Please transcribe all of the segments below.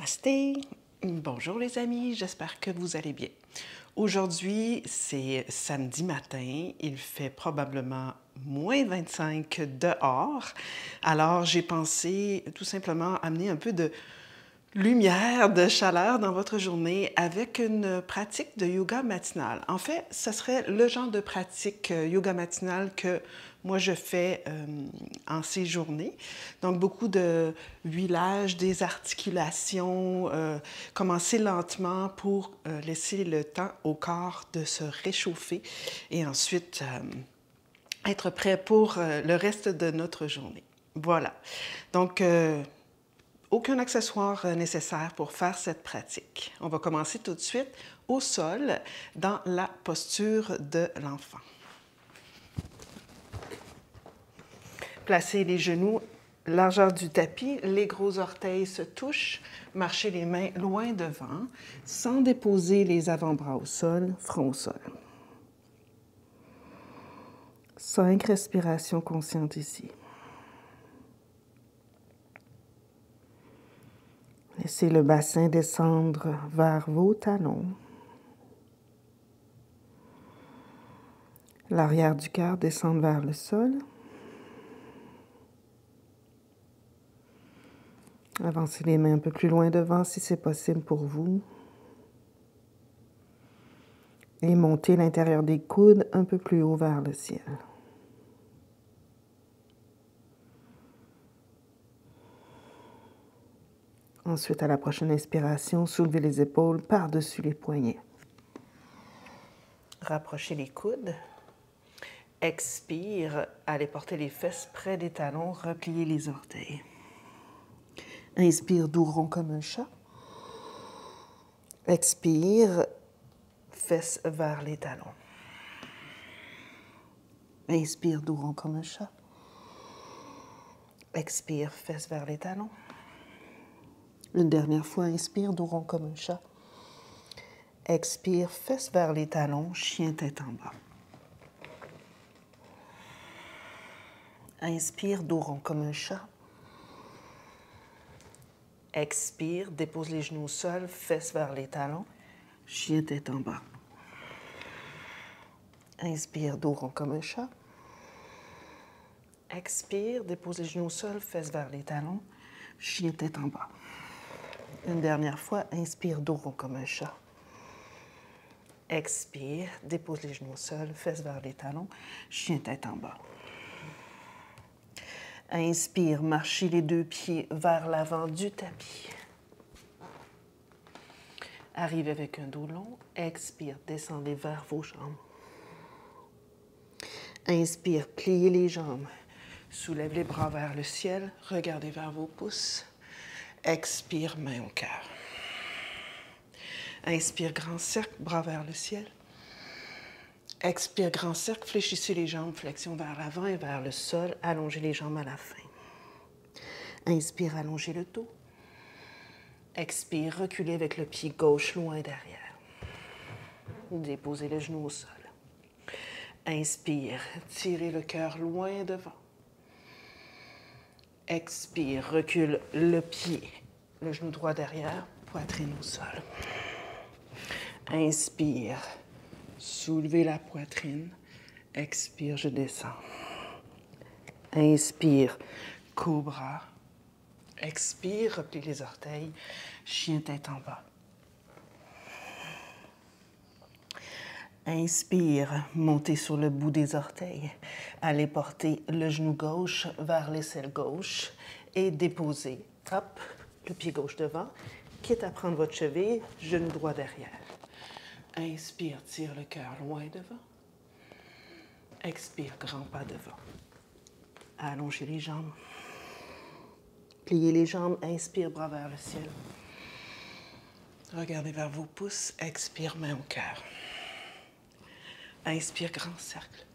Namasté, bonjour les amis, j'espère que vous allez bien. Aujourd'hui, c'est samedi matin, il fait probablement moins 25 dehors, alors j'ai pensé tout simplement amener un peu de lumière, de chaleur dans votre journée avec une pratique de yoga matinal. En fait, ce serait le genre de pratique yoga matinal que moi je fais en ces journées. Donc beaucoup de huilage, des articulations, commencer lentement pour laisser le temps au corps de se réchauffer et ensuite être prêt pour le reste de notre journée. Voilà. Donc aucun accessoire nécessaire pour faire cette pratique. On va commencer tout de suite au sol, dans la posture de l'enfant. Placez les genoux largeur du tapis, les gros orteils se touchent, marchez les mains loin devant, sans déposer les avant-bras au sol, front au sol. 5 respirations conscientes ici. Laissez le bassin descendre vers vos talons. L'arrière du cœur descend vers le sol. Avancez les mains un peu plus loin devant si c'est possible pour vous. Et montez l'intérieur des coudes un peu plus haut vers le ciel. Ensuite, à la prochaine inspiration, soulevez les épaules par-dessus les poignets. Rapprochez les coudes. Expire. Allez porter les fesses près des talons. Repliez les orteils. Inspire doux, rond comme un chat. Expire. Fesses vers les talons. Inspire doux, rond comme un chat. Expire. Fesses vers les talons. Une dernière fois, inspire, dos rond comme un chat. Expire, fesses vers les talons, chien tête en bas. Inspire, dos rond comme un chat. Expire, dépose les genoux au sol, fesses vers les talons, chien tête en bas. Inspire, dos rond comme un chat. Expire, dépose les genoux au sol, fesses vers les talons, chien tête en bas. Une dernière fois, inspire, dos rond comme un chat. Expire, dépose les genoux au sol, fesses vers les talons, chien tête en bas. Inspire, marchez les deux pieds vers l'avant du tapis. Arrivez avec un dos long. Expire, descendez vers vos jambes. Inspire, pliez les jambes. Soulève les bras vers le ciel. Regardez vers vos pouces. Expire, main au cœur. Inspire, grand cercle, bras vers le ciel. Expire, grand cercle, fléchissez les jambes, flexion vers l'avant et vers le sol. Allongez les jambes à la fin. Inspire, allongez le dos. Expire, reculez avec le pied gauche loin derrière. Déposez le genou au sol. Inspire, tirez le cœur loin devant. Expire, recule le pied, le genou droit derrière, poitrine au sol. Inspire, soulevez la poitrine. Expire, je descends. Inspire, cobra. Expire, replie les orteils, chien tête en bas. Inspire, montez sur le bout des orteils. Allez porter le genou gauche vers l'aisselle gauche et déposez, hop, le pied gauche devant, quitte à prendre votre cheville, genou droit derrière. Inspire, tire le cœur loin devant. Expire, grand pas devant. Allongez les jambes. Pliez les jambes, inspire, bras vers le ciel. Regardez vers vos pouces, expire, main au cœur. Inspire, grand cercle.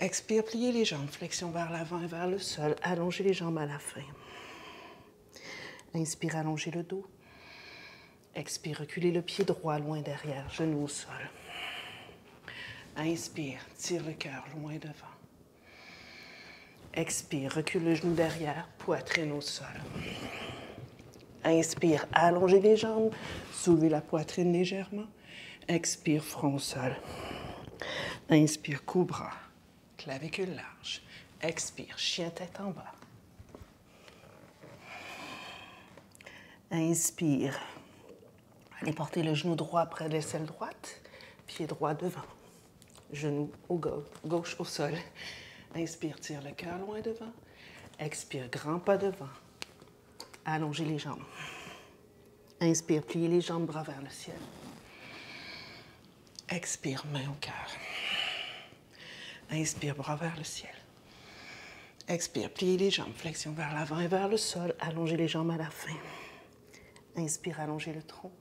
Expire, pliez les jambes, flexion vers l'avant et vers le sol. Allongez les jambes à la fin. Inspire, allongez le dos. Expire, reculez le pied droit loin derrière, genou au sol. Inspire, tire le cœur loin devant. Expire, recule le genou derrière, poitrine au sol. Inspire, allongez les jambes, soulevez la poitrine légèrement. Expire, front sol. Inspire, cobra, clavicule large. Expire, chien tête en bas. Inspire. Allez porter le genou droit près de l'aisselle droite. Pied droit devant. Genou gauche au sol. Inspire, tire le cœur loin devant. Expire, grand pas devant. Allongez les jambes. Inspire, pliez les jambes, bras vers le ciel. Expire, main au cœur. Inspire, bras vers le ciel. Expire, pliez les jambes, flexion vers l'avant et vers le sol. Allongez les jambes à la fin. Inspire, allongez le tronc.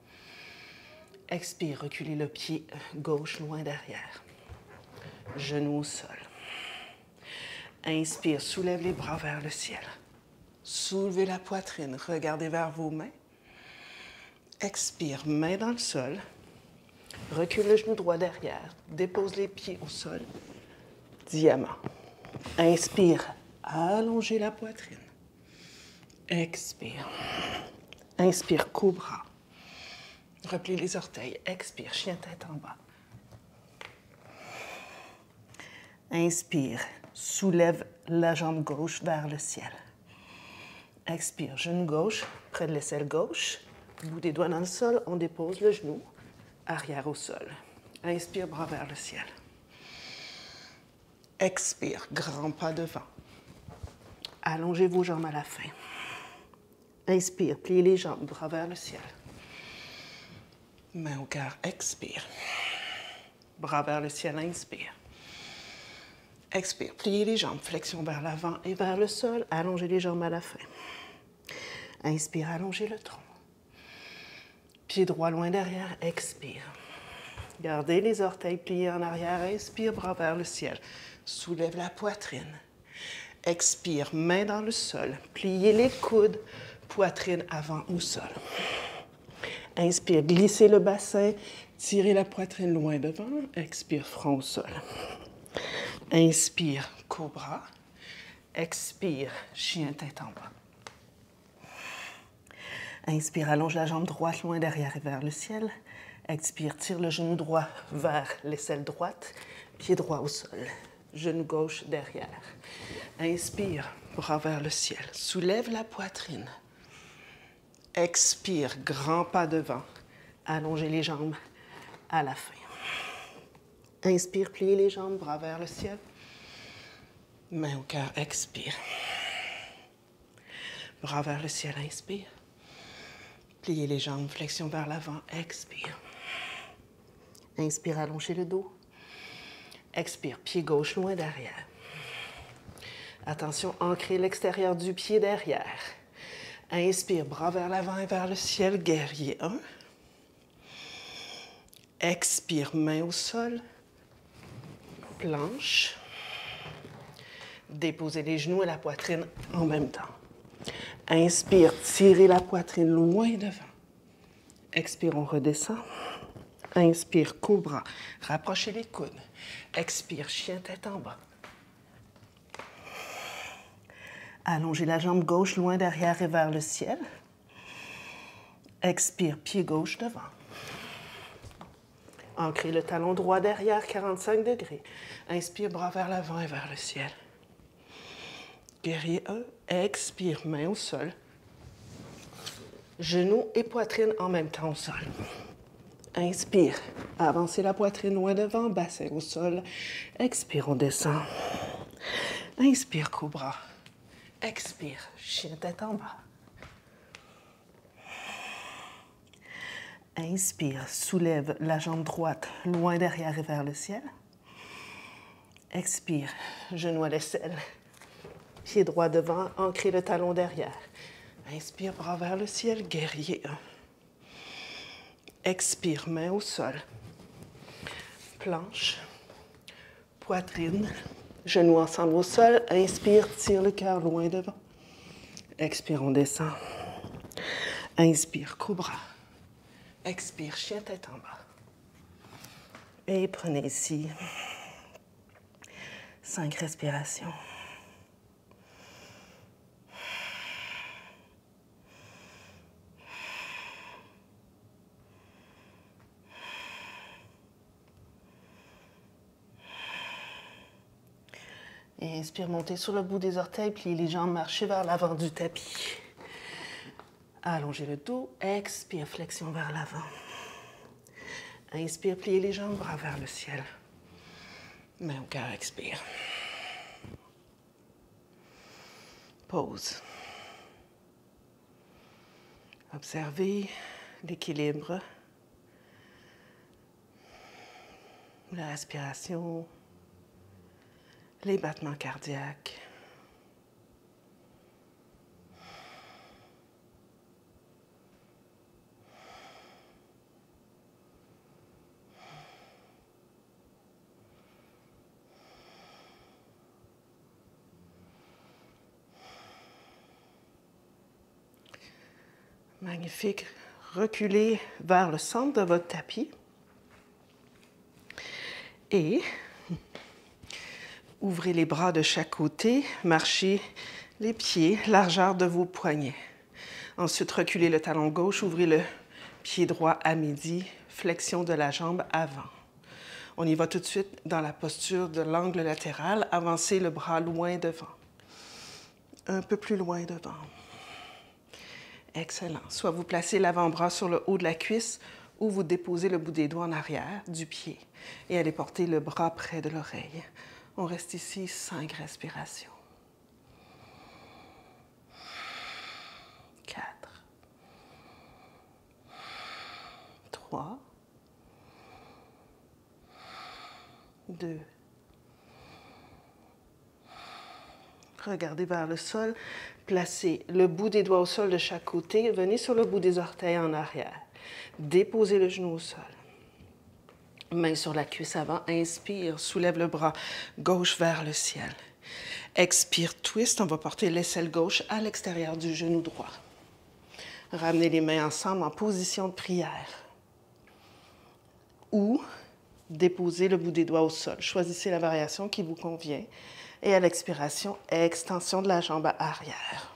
Expire, reculez le pied gauche loin derrière. Genou au sol. Inspire, soulève les bras vers le ciel. Soulevez la poitrine, regardez vers vos mains. Expire, main dans le sol. Recule le genou droit derrière. Dépose les pieds au sol. Diamant. Inspire, allongez la poitrine. Expire. Inspire, cobra. Replie les orteils. Expire, chien tête en bas. Inspire, soulève la jambe gauche vers le ciel. Expire, genou gauche, près de l'aisselle gauche. Bout des doigts dans le sol, on dépose le genou. Arrière au sol. Inspire, bras vers le ciel. Expire, grand pas devant. Allongez vos jambes à la fin. Inspire, pliez les jambes, bras vers le ciel. Main au cœur, expire. Bras vers le ciel, inspire. Expire, pliez les jambes, flexion vers l'avant et vers le sol. Allongez les jambes à la fin. Inspire, allongez le tronc. Pied droit loin derrière, expire. Gardez les orteils pliés en arrière, inspire, bras vers le ciel. Soulève la poitrine. Expire, main dans le sol. Pliez les coudes, poitrine avant ou sol. Inspire, glissez le bassin, tirez la poitrine loin devant, expire, front au sol. Inspire, cobra. Expire, chien tête en bas. Inspire, allonge la jambe droite loin derrière et vers le ciel. Expire, tire le genou droit vers l'aisselle droite, pied droit au sol. Genou gauche derrière. Inspire, bras vers le ciel. Soulève la poitrine. Expire, grand pas devant. Allongez les jambes à la fin. Inspire, pliez les jambes, bras vers le ciel. Main au cœur, expire. Bras vers le ciel, inspire. Pliez les jambes, flexion vers l'avant, expire. Inspire, allongez le dos. Expire, pied gauche loin derrière. Attention, ancrez l'extérieur du pied derrière. Inspire, bras vers l'avant et vers le ciel, guerrier 1. Expire, main au sol, planche. Déposez les genoux et la poitrine en même temps. Inspire, tirez la poitrine loin devant. Expire, on redescend. Inspire, cobra. Rapprochez les coudes. Expire, chien tête en bas. Allongez la jambe gauche loin derrière et vers le ciel. Expire, pied gauche devant. Ancrez le talon droit derrière, 45 degrés. Inspire, bras vers l'avant et vers le ciel. Guerrier 1, expire, main au sol. Genoux et poitrine en même temps au sol. Inspire, avancez la poitrine loin devant, bassin au sol. Expire, on descend. Inspire, cobra. Expire, chien tête en bas. Inspire, soulève la jambe droite loin derrière et vers le ciel. Expire, genou à l'aisselle. Pied droit devant, ancrez le talon derrière. Inspire, bras vers le ciel, guerrier 1. Expire, main au sol. Planche, poitrine, genoux ensemble au sol. Inspire, tire le cœur loin devant. Expire, on descend. Inspire, cobra. Expire, chien tête en bas. Et prenez ici 5 respirations. Et inspire, montez sur le bout des orteils, pliez les jambes, marchez vers l'avant du tapis. Allongez le dos, expire, flexion vers l'avant. Inspire, pliez les jambes, bras vers le ciel. Main au cœur, expire. Pause. Observez l'équilibre, la respiration, les battements cardiaques. Magnifique. Reculez vers le centre de votre tapis et ouvrez les bras de chaque côté, marchez les pieds, largeur de vos poignets. Ensuite, reculez le talon gauche, ouvrez le pied droit à midi, flexion de la jambe avant. On y va tout de suite dans la posture de l'angle latéral, avancez le bras loin devant, un peu plus loin devant. Excellent. Soit vous placez l'avant-bras sur le haut de la cuisse ou vous déposez le bout des doigts en arrière du pied et allez porter le bras près de l'oreille. On reste ici 5 respirations. 4, 3, 2. Regardez vers le sol, placez le bout des doigts au sol de chaque côté, venez sur le bout des orteils en arrière. Déposez le genou au sol. Main sur la cuisse avant, inspire, soulève le bras gauche vers le ciel. Expire, twist, on va porter l'aisselle gauche à l'extérieur du genou droit. Ramenez les mains ensemble en position de prière. Ou déposez le bout des doigts au sol. Choisissez la variation qui vous convient. Et à l'expiration, extension de la jambe arrière.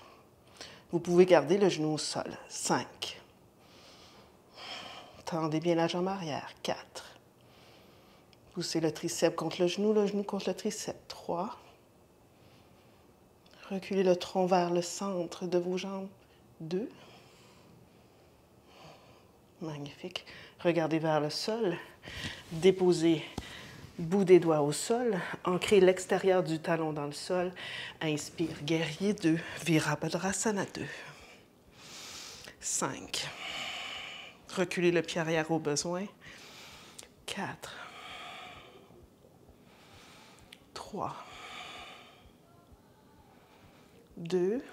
Vous pouvez garder le genou au sol. 5. Tendez bien la jambe arrière. 4. Poussez le triceps contre le genou contre le triceps. 3. Reculez le tronc vers le centre de vos jambes. 2. Magnifique. Regardez vers le sol. Déposez bout des doigts au sol, ancrez l'extérieur du talon dans le sol. Inspire, guerrier 2, Virabhadrasana 2. 5. Reculez le pied arrière au besoin. 4, 3, 2.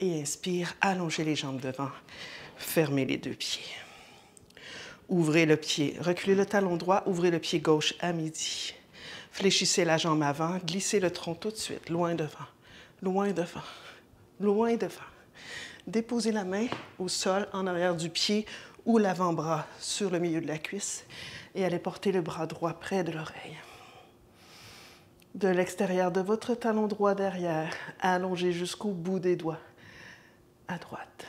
Et inspire, allongez les jambes devant, fermez les deux pieds. Ouvrez le pied, reculez le talon droit, ouvrez le pied gauche à midi. Fléchissez la jambe avant, glissez le tronc tout de suite, loin devant, loin devant, loin devant. Déposez la main au sol en arrière du pied ou l'avant-bras sur le milieu de la cuisse et allez porter le bras droit près de l'oreille. De l'extérieur de votre talon droit derrière, allongez jusqu'au bout des doigts à droite.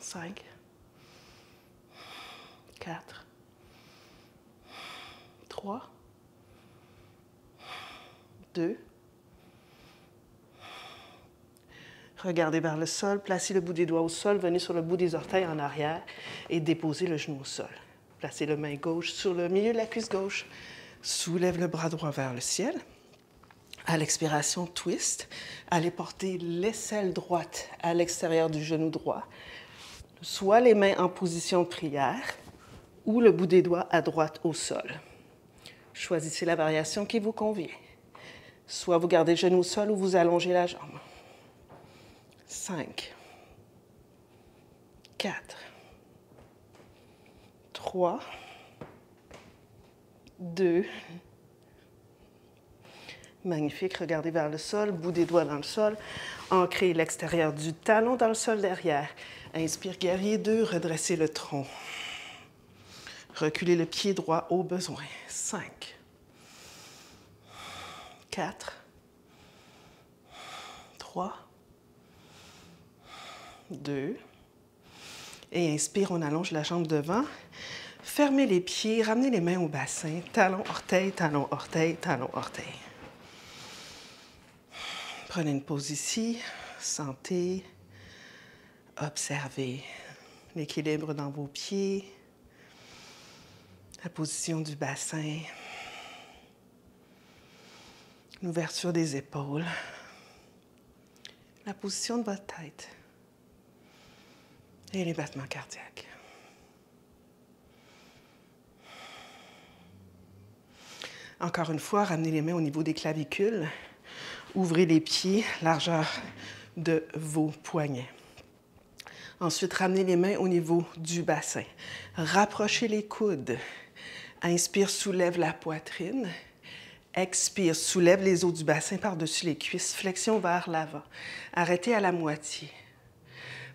5, 4, 3, 2. Regardez vers le sol, placez le bout des doigts au sol, venez sur le bout des orteils en arrière et déposez le genou au sol. Placez la main gauche sur le milieu de la cuisse gauche, soulève le bras droit vers le ciel. À l'expiration, twist, allez porter l'aisselle droite à l'extérieur du genou droit, soit les mains en position de prière, ou le bout des doigts à droite au sol. Choisissez la variation qui vous convient. Soit vous gardez le genou au sol ou vous allongez la jambe. 5, 4, 3, 2. Magnifique, regardez vers le sol, bout des doigts dans le sol. Ancrez l'extérieur du talon dans le sol derrière. Inspire, guerrier 2, redressez le tronc. Reculez le pied droit au besoin. 5, 4, 3, 2. Et inspire, on allonge la jambe devant. Fermez les pieds, ramenez les mains au bassin. Talon, orteil, talon, orteil, talon, orteil. Prenez une pause ici, sentez, observez l'équilibre dans vos pieds, la position du bassin, l'ouverture des épaules, la position de votre tête et les battements cardiaques. Encore une fois, ramenez les mains au niveau des clavicules. Ouvrez les pieds, largeur de vos poignets. Ensuite, ramenez les mains au niveau du bassin. Rapprochez les coudes. Inspire, soulève la poitrine. Expire, soulève les os du bassin par-dessus les cuisses. Flexion vers l'avant. Arrêtez à la moitié.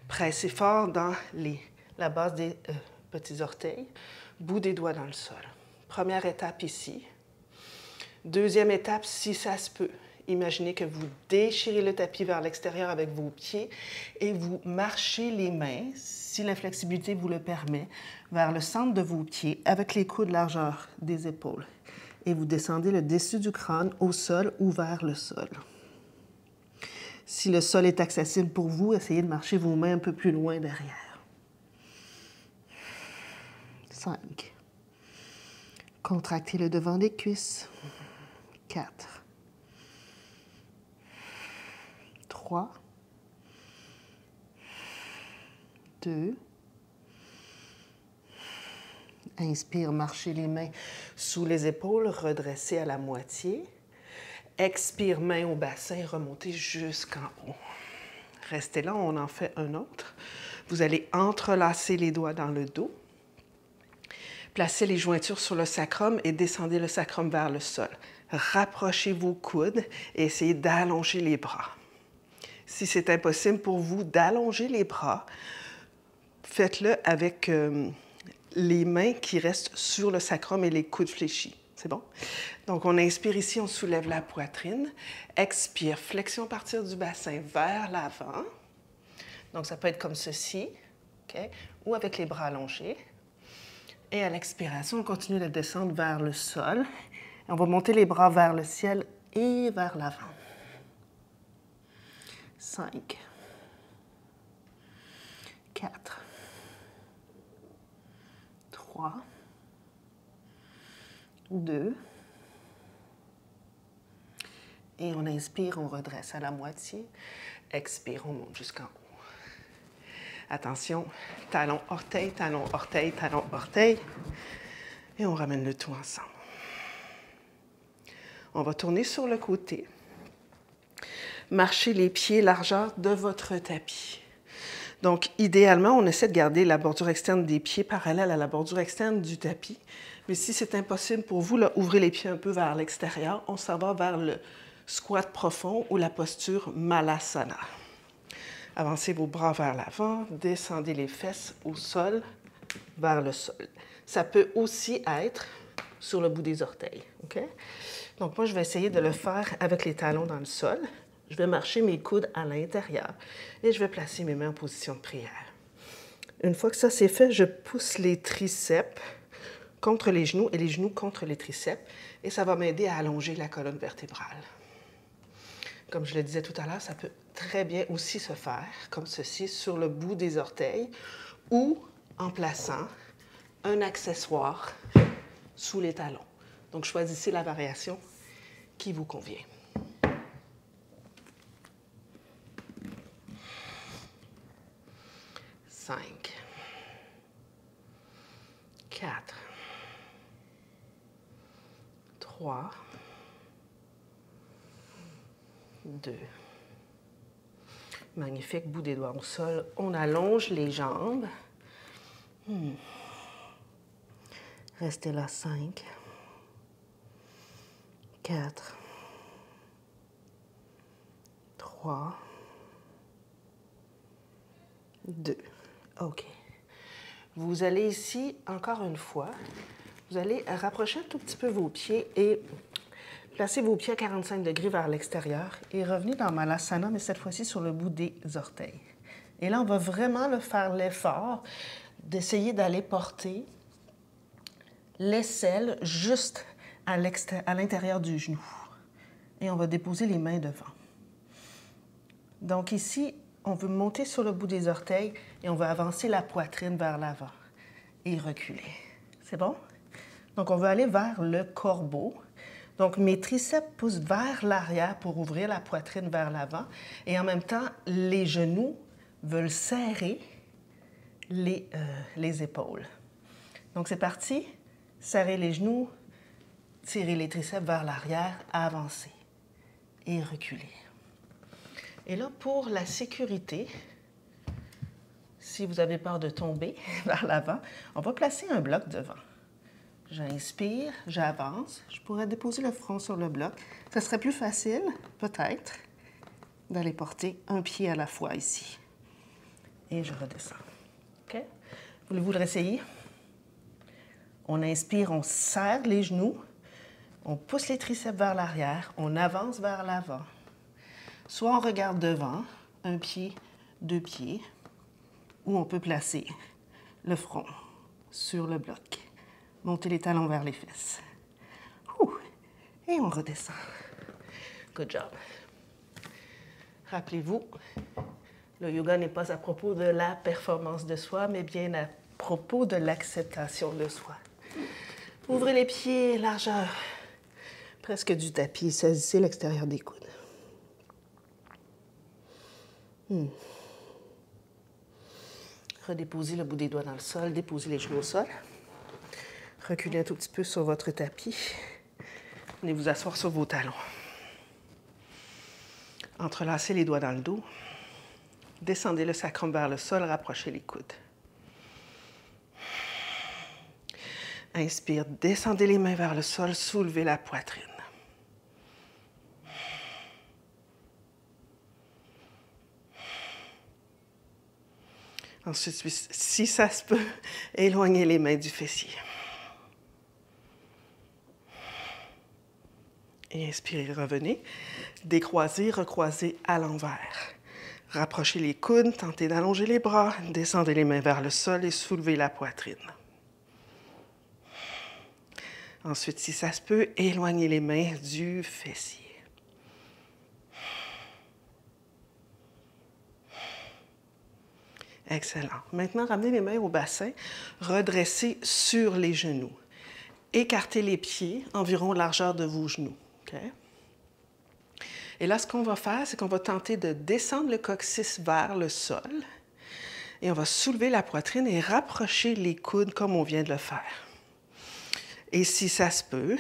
Pressez fort dans la base des petits orteils. Bout des doigts dans le sol. Première étape ici. Deuxième étape, si ça se peut. Imaginez que vous déchirez le tapis vers l'extérieur avec vos pieds et vous marchez les mains, si la flexibilité vous le permet, vers le centre de vos pieds avec les coudes largeur des épaules. Et vous descendez le dessus du crâne au sol ou vers le sol. Si le sol est accessible pour vous, essayez de marcher vos mains un peu plus loin derrière. 5. Contractez le devant des cuisses. 4. 3, 2, inspire, marchez les mains sous les épaules, redressez à la moitié, expire, main au bassin, remontez jusqu'en haut. Restez là, on en fait un autre. Vous allez entrelacer les doigts dans le dos, placez les jointures sur le sacrum et descendez le sacrum vers le sol. Rapprochez vos coudes et essayez d'allonger les bras. Si c'est impossible pour vous d'allonger les bras, faites-le avec les mains qui restent sur le sacrum et les coudes fléchis. C'est bon? Donc, on inspire ici, on soulève la poitrine. Expire, flexion à partir du bassin vers l'avant. Donc, ça peut être comme ceci, okay? Ou avec les bras allongés. Et à l'expiration, on continue la descente vers le sol. On va monter les bras vers le ciel et vers l'avant. 5, 4, 3, 2, et on inspire, on redresse à la moitié, expire, on monte jusqu'en haut. Attention, talon, orteil, talon, orteil, talon, orteil, et on ramène le tout ensemble. On va tourner sur le côté. Marchez les pieds largeur de votre tapis. Donc, idéalement, on essaie de garder la bordure externe des pieds parallèle à la bordure externe du tapis. Mais si c'est impossible pour vous, là, ouvrez les pieds un peu vers l'extérieur. On s'en va vers le squat profond ou la posture Malasana. Avancez vos bras vers l'avant, descendez les fesses au sol, vers le sol. Ça peut aussi être sur le bout des orteils. OK? Donc, moi, je vais essayer de le faire avec les talons dans le sol. Je vais marcher mes coudes à l'intérieur et je vais placer mes mains en position de prière. Une fois que ça c'est fait, je pousse les triceps contre les genoux et les genoux contre les triceps et ça va m'aider à allonger la colonne vertébrale. Comme je le disais tout à l'heure, ça peut très bien aussi se faire comme ceci sur le bout des orteils ou en plaçant un accessoire sous les talons. Donc choisissez la variation qui vous convient. Cinq, quatre, trois, deux. Magnifique, bout des doigts au sol. On allonge les jambes. Restez là, 5, 4, 3, 2. OK. Vous allez ici, encore une fois, vous allez rapprocher un tout petit peu vos pieds et placer vos pieds à 45 degrés vers l'extérieur et revenez dans Malasana, mais cette fois-ci sur le bout des orteils. Et là, on va vraiment faire l'effort d'essayer d'aller porter l'aisselle juste à l'intérieur du genou. Et on va déposer les mains devant. Donc ici, on veut monter sur le bout des orteils et on va avancer la poitrine vers l'avant et reculer. C'est bon? Donc on veut aller vers le corbeau. Donc mes triceps poussent vers l'arrière pour ouvrir la poitrine vers l'avant et en même temps, les genoux veulent serrer les épaules. Donc c'est parti, serrer les genoux, tirer les triceps vers l'arrière, avancer et reculer. Et là, pour la sécurité, si vous avez peur de tomber vers l'avant, on va placer un bloc devant. J'inspire, j'avance. Je pourrais déposer le front sur le bloc. Ça serait plus facile, peut-être, d'aller porter un pied à la fois ici. Et je redescends. OK? Voulez-vous le réessayer? On inspire, on serre les genoux. On pousse les triceps vers l'arrière. On avance vers l'avant. Soit on regarde devant, un pied, deux pieds, ou on peut placer le front sur le bloc. Monter les talons vers les fesses. Ouh. Et on redescend. Good job. Rappelez-vous, le yoga n'est pas à propos de la performance de soi, mais bien à propos de l'acceptation de soi. Ouvrez les pieds, largeur, presque du tapis. Saisissez l'extérieur des coudes. Redéposez le bout des doigts dans le sol, déposez les genoux au sol. Reculez un tout petit peu sur votre tapis. Venez vous asseoir sur vos talons. Entrelacez les doigts dans le dos. Descendez le sacrum vers le sol, rapprochez les coudes. Inspire, descendez les mains vers le sol, soulevez la poitrine. Ensuite, si ça se peut, éloignez les mains du fessier. Et inspirez, revenez. Décroisez, recroisez à l'envers. Rapprochez les coudes, tentez d'allonger les bras. Descendez les mains vers le sol et soulevez la poitrine. Ensuite, si ça se peut, éloignez les mains du fessier. Excellent. Maintenant, ramenez les mains au bassin. Redressez sur les genoux. Écartez les pieds environ largeur de vos genoux. Okay. Et là, ce qu'on va faire, c'est qu'on va tenter de descendre le coccyx vers le sol et on va soulever la poitrine et rapprocher les coudes comme on vient de le faire. Et si ça se peut,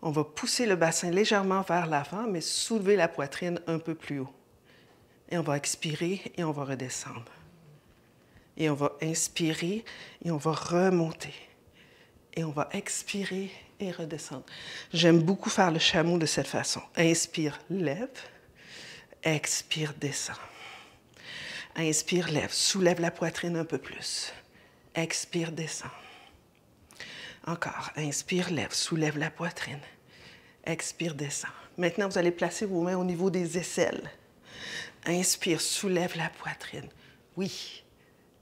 on va pousser le bassin légèrement vers l'avant, mais soulever la poitrine un peu plus haut. Et on va expirer et on va redescendre. Et on va inspirer et on va remonter. Et on va expirer et redescendre. J'aime beaucoup faire le chameau de cette façon. Inspire, lève. Expire, descend. Inspire, lève. Soulève la poitrine un peu plus. Expire, descend. Encore. Inspire, lève. Soulève la poitrine. Expire, descend. Maintenant, vous allez placer vos mains au niveau des aisselles. Inspire, soulève la poitrine. Oui.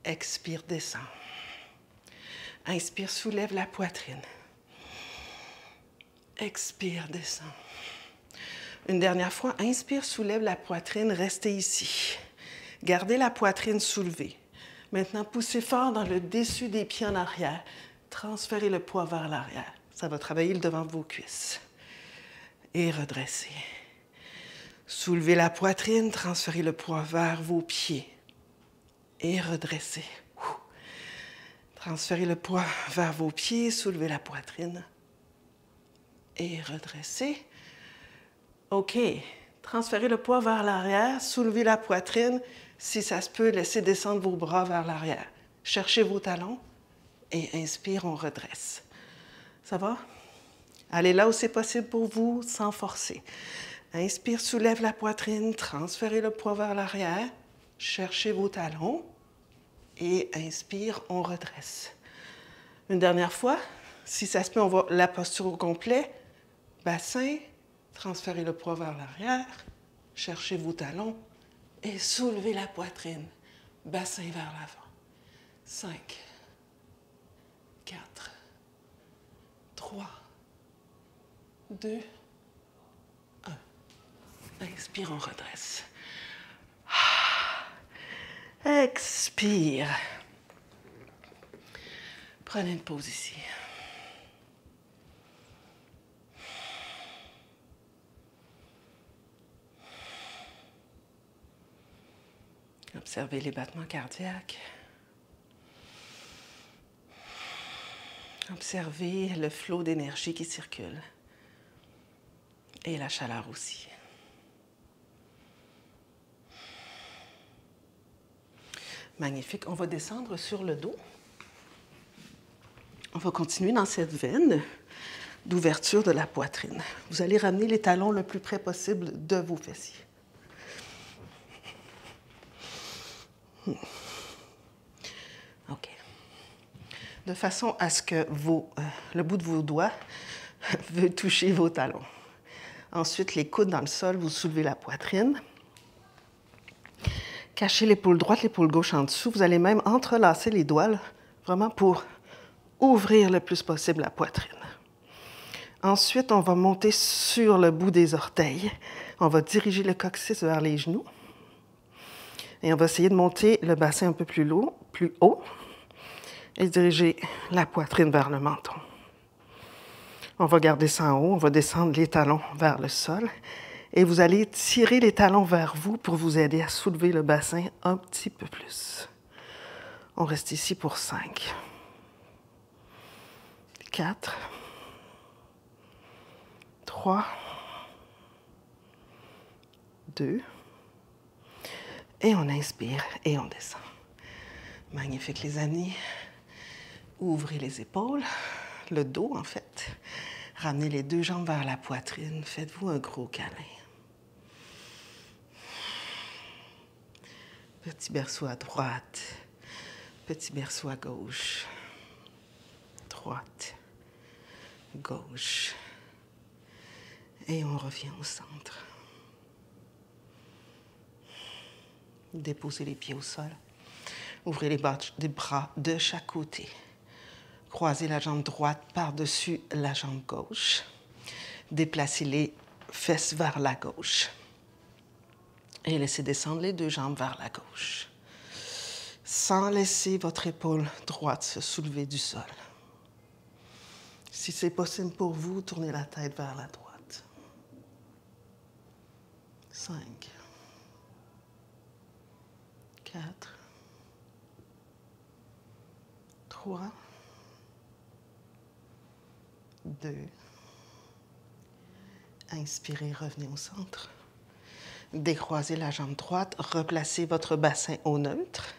Expire, descend. Inspire, soulève la poitrine. Expire, descend. Une dernière fois, inspire, soulève la poitrine, restez ici. Gardez la poitrine soulevée. Maintenant, poussez fort dans le dessus des pieds en arrière. Transférez le poids vers l'arrière. Ça va travailler le devant de vos cuisses. Et redressez. Soulevez la poitrine, transférez le poids vers vos pieds. Et redressez. Transférez le poids vers vos pieds, soulevez la poitrine. Et redressez. OK. Transférez le poids vers l'arrière, soulevez la poitrine. Si ça se peut, laissez descendre vos bras vers l'arrière. Cherchez vos talons et inspire, on redresse. Ça va? Allez là où c'est possible pour vous, sans forcer. Inspire, soulève la poitrine, transférez le poids vers l'arrière, cherchez vos talons et inspire, on redresse. Une dernière fois. Si ça se peut, on va la posture au complet. Bassin, transférez le poids vers l'arrière, cherchez vos talons et soulevez la poitrine. Bassin vers l'avant. 5, 4, 3, 2, 1. Inspire, on redresse. Expire. Prenez une pause ici. Observez les battements cardiaques. Observez le flot d'énergie qui circule et la chaleur aussi. Magnifique. On va descendre sur le dos. On va continuer dans cette veine d'ouverture de la poitrine. Vous allez ramener les talons le plus près possible de vos fessiers. OK. De façon à ce que le bout de vos doigts veut toucher vos talons. Ensuite, les coudes dans le sol, vous soulevez la poitrine. Cachez l'épaule droite, l'épaule gauche en dessous. Vous allez même entrelacer les doigts, là, vraiment pour ouvrir le plus possible la poitrine. Ensuite, on va monter sur le bout des orteils. On va diriger le coccyx vers les genoux. Et on va essayer de monter le bassin un peu plus haut et diriger la poitrine vers le menton. On va garder ça en haut, on va descendre les talons vers le sol et vous allez tirer les talons vers vous pour vous aider à soulever le bassin un petit peu plus. On reste ici pour 5, 4, 3, 2, et on inspire et on descend. Magnifique, les amis. Ouvrez les épaules, le dos en fait. Ramenez les deux jambes vers la poitrine. Faites-vous un gros câlin. Petit berceau à droite. Petit berceau à gauche. Droite. Gauche. Et on revient au centre. Déposez les pieds au sol. Ouvrez les bras de chaque côté. Croisez la jambe droite par-dessus la jambe gauche. Déplacez les fesses vers la gauche. Et laissez descendre les deux jambes vers la gauche. Sans laisser votre épaule droite se soulever du sol. Si c'est possible pour vous, tournez la tête vers la droite. 5. 4, 3, 2, inspirez, revenez au centre, décroisez la jambe droite, replacez votre bassin au neutre,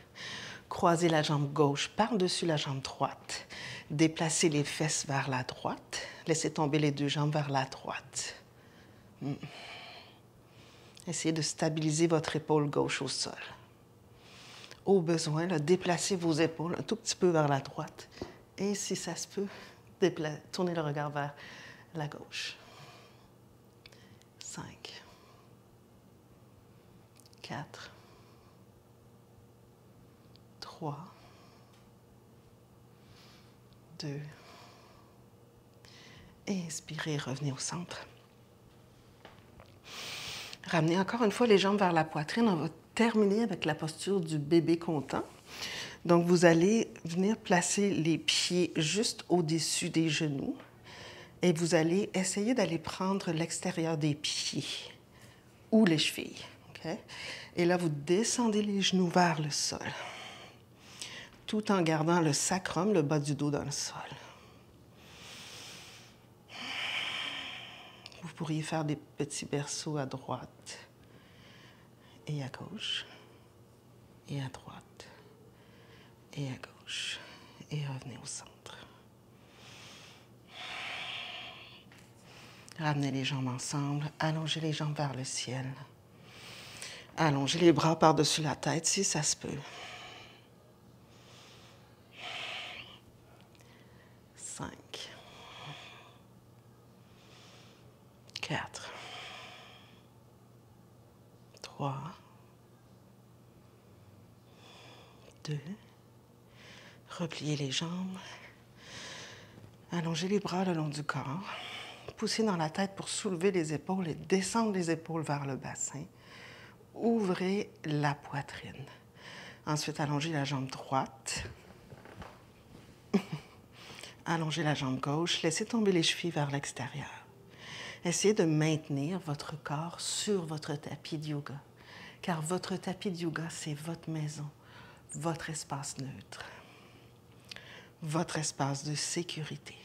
croisez la jambe gauche par-dessus la jambe droite, déplacez les fesses vers la droite, laissez tomber les deux jambes vers la droite. Essayez de stabiliser votre épaule gauche au sol. Au besoin, là, déplacez vos épaules un tout petit peu vers la droite et, si ça se peut, tournez le regard vers la gauche. 5, 4, 3, 2, inspirez, revenez au centre. Ramenez encore une fois les jambes vers la poitrine. On va terminer avec la posture du bébé content. Donc, vous allez venir placer les pieds juste au-dessus des genoux et vous allez essayer d'aller prendre l'extérieur des pieds ou les chevilles. Okay? Et là, vous descendez les genoux vers le sol tout en gardant le sacrum, le bas du dos dans le sol. Vous pourriez faire des petits berceaux à droite et à gauche, et à droite, et à gauche, et revenez au centre. Ramenez les jambes ensemble, allongez les jambes vers le ciel, allongez les bras par-dessus la tête si ça se peut. 5, 4, 2, repliez les jambes, allongez les bras le long du corps, poussez dans la tête pour soulever les épaules et descendre les épaules vers le bassin, ouvrez la poitrine, Ensuite, allongez la jambe droite. Allongez la jambe gauche. Laissez tomber les chevilles vers l'extérieur. Essayez de maintenir votre corps sur votre tapis de yoga, car votre tapis de yoga, c'est votre maison, votre espace neutre, votre espace de sécurité.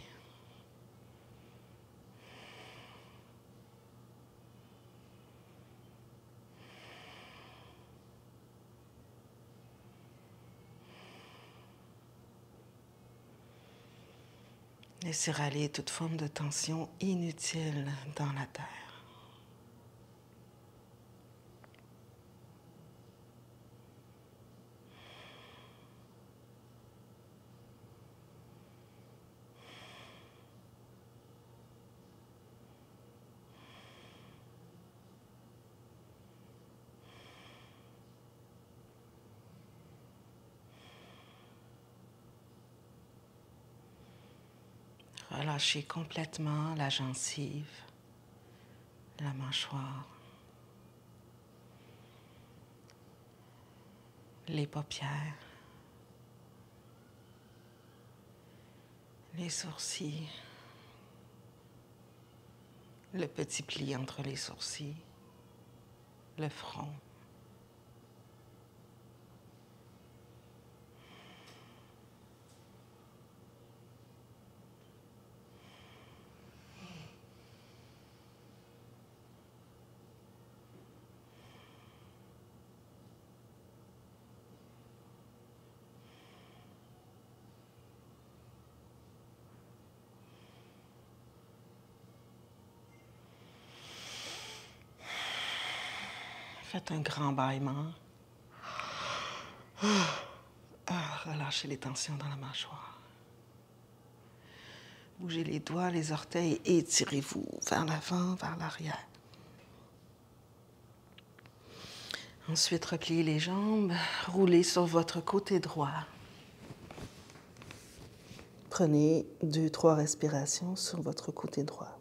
Laissez râler toute forme de tension inutile dans la terre. Relâchez complètement la gencive, la mâchoire, les paupières, les sourcils, le petit pli entre les sourcils, le front. Faites un grand bâillement. Relâchez les tensions dans la mâchoire. Bougez les doigts, les orteils et étirez-vous vers l'avant, vers l'arrière. Ensuite, repliez les jambes, roulez sur votre côté droit. Prenez 2-3 respirations sur votre côté droit.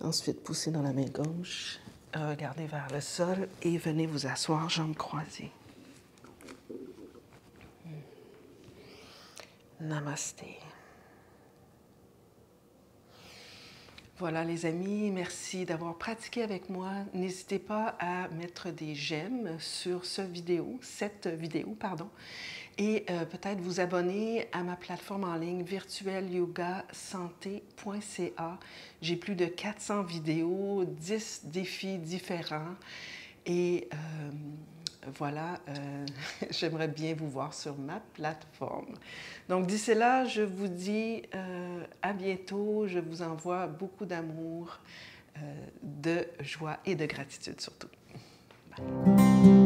Ensuite, poussez dans la main gauche, regardez vers le sol et venez vous asseoir, jambes croisées. Namasté. Voilà les amis, merci d'avoir pratiqué avec moi. N'hésitez pas à mettre des j'aime sur cette vidéo, et peut-être vous abonner à ma plateforme en ligne virtuelyogasante.ca. J'ai plus de 400 vidéos, 10 défis différents et voilà, j'aimerais bien vous voir sur ma plateforme. Donc d'ici là, je vous dis à bientôt. Je vous envoie beaucoup d'amour, de joie et de gratitude surtout. Bye.